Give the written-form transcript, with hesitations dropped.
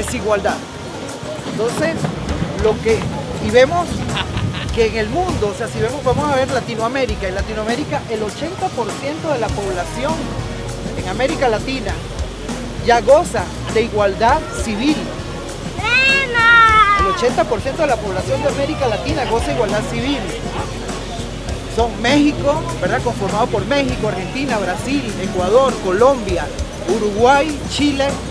desigualdad. Entonces, y vemos que en el mundo, o sea, si vemos, vamos a ver Latinoamérica, en Latinoamérica el 80% de la población en América Latina ya goza de igualdad civil. El 80% de la población de América Latina goza de igualdad civil. Son México, ¿verdad? Conformado por México, Argentina, Brasil, Ecuador, Colombia, Uruguay, Chile,